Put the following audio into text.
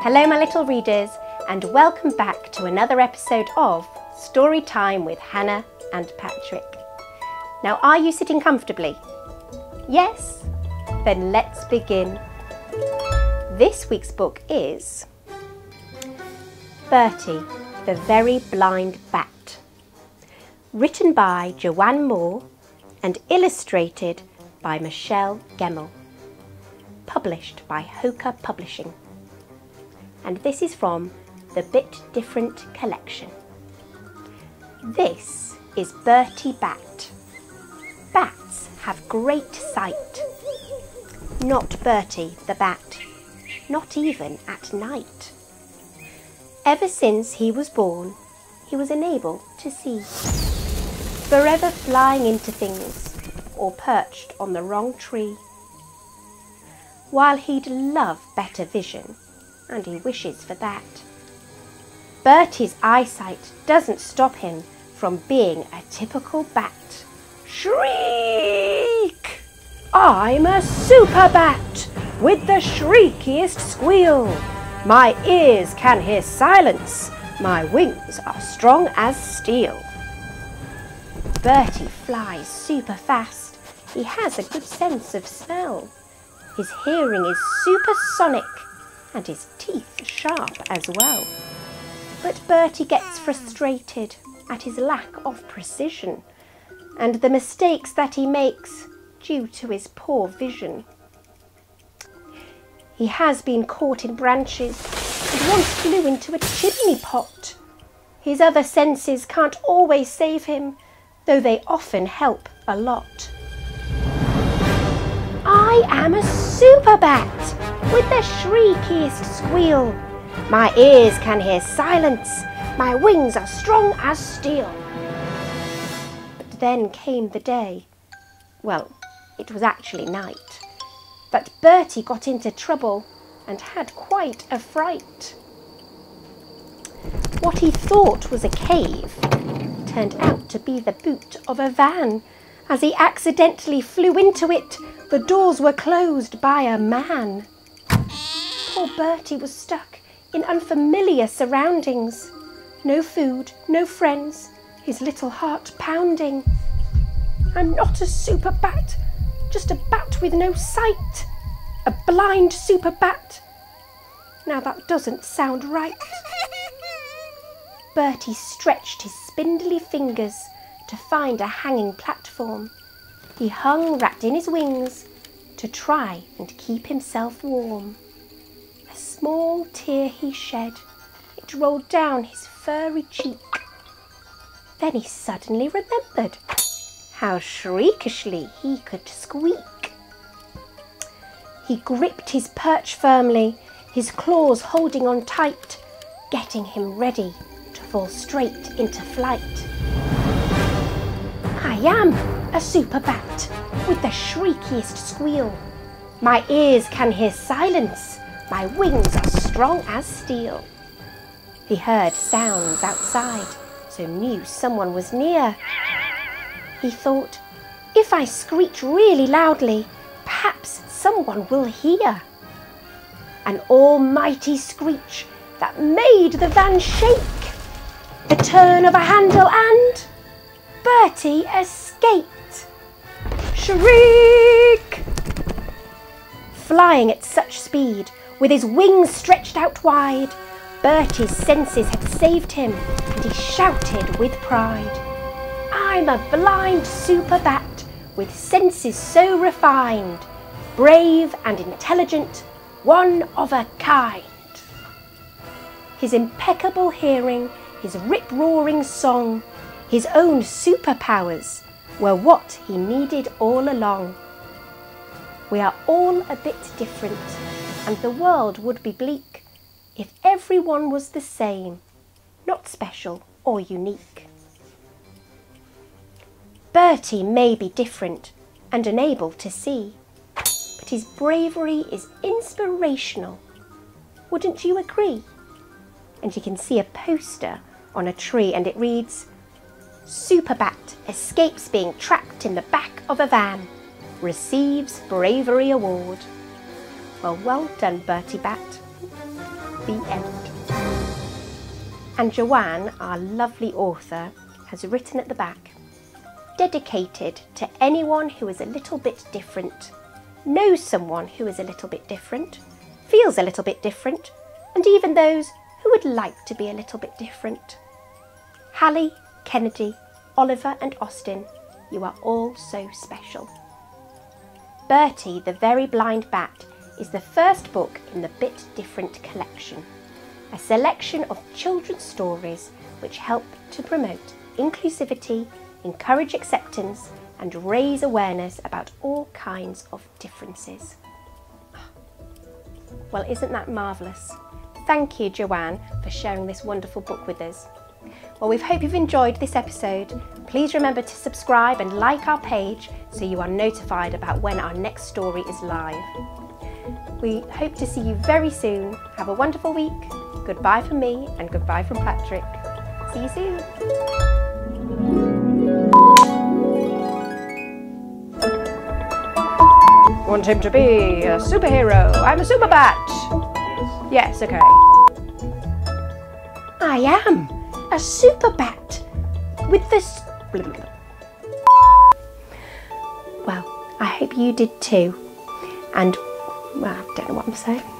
Hello my little readers, and welcome back to another episode of Storytime with Hannah and Patrick. Now, are you sitting comfortably? Yes? Then let's begin. This week's book is Bertie the Very Blind Bat, written by Joanne Moore and illustrated by Michelle Gemmel, published by Hoka Publishing. And this is from The Bit Different Collection. This is Bertie Bat. Bats have great sight. Not Bertie the Bat, not even at night. Ever since he was born, he was unable to see, forever flying into things or perched on the wrong tree. While he'd love better vision, and he wishes for that, Bertie's eyesight doesn't stop him from being a typical bat. Shriek! I'm a super bat with the shriekiest squeal. My ears can hear silence. My wings are strong as steel. Bertie flies super fast. He has a good sense of smell. His hearing is supersonic, and his teeth sharp as well. But Bertie gets frustrated at his lack of precision and the mistakes that he makes due to his poor vision. He has been caught in branches and once flew into a chimney pot. His other senses can't always save him, though they often help a lot. I am a super bat with the shriekiest squeal. My ears can hear silence. My wings are strong as steel. But then came the day. Well, it was actually night. But Bertie got into trouble and had quite a fright. What he thought was a cave turned out to be the boot of a van. As he accidentally flew into it, the doors were closed by a man. Poor Bertie was stuck in unfamiliar surroundings. No food, no friends, his little heart pounding. I'm not a super bat, just a bat with no sight. A blind super bat. Now that doesn't sound right. Bertie stretched his spindly fingers to find a hanging platform. He hung wrapped in his wings to try and keep himself warm. A small tear he shed, it rolled down his furry cheek. Then he suddenly remembered how shriekishly he could squeak. He gripped his perch firmly, his claws holding on tight, getting him ready to fall straight into flight. I am a super bat with the shriekiest squeal. My ears can hear silence. My wings are strong as steel. He heard sounds outside, so knew someone was near. He thought, if I screech really loudly, perhaps someone will hear. An almighty screech that made the van shake. The turn of a handle and Bertie escaped. Shriek! Flying at such speed, with his wings stretched out wide, Bertie's senses had saved him, and he shouted with pride. I'm a blind super bat with senses so refined, brave and intelligent, one of a kind. His impeccable hearing, his rip-roaring song, his own superpowers were what he needed all along. We are all a bit different, and the world would be bleak if everyone was the same, not special or unique. Bertie may be different and unable to see, but his bravery is inspirational. Wouldn't you agree? And you can see a poster on a tree and it reads, Superbat escapes being trapped in the back of a van. receives Bravery Award. Well done, Bertie Bat. The end. And Joanne, our lovely author, has written at the back, dedicated to anyone who is a little bit different, knows someone who is a little bit different, feels a little bit different, and even those who would like to be a little bit different. Hallie, Kennedy, Oliver and Austin, you are all so special. Bertie the Very Blind Bat is the first book in the Bit Different collection, a selection of children's stories which help to promote inclusivity, encourage acceptance and raise awareness about all kinds of differences. Well, isn't that marvellous? Thank you, Joanne, for sharing this wonderful book with us. Well, we hope you've enjoyed this episode. Please remember to subscribe and like our page so you are notified about when our next story is live. We hope to see you very soon. Have a wonderful week. Goodbye from me and goodbye from Patrick. See you soon. Want him to be a superhero. I'm a super bat. Yes, okay. I am a super bat with this. Well, I hope you did too. And well, I don't know what I'm saying.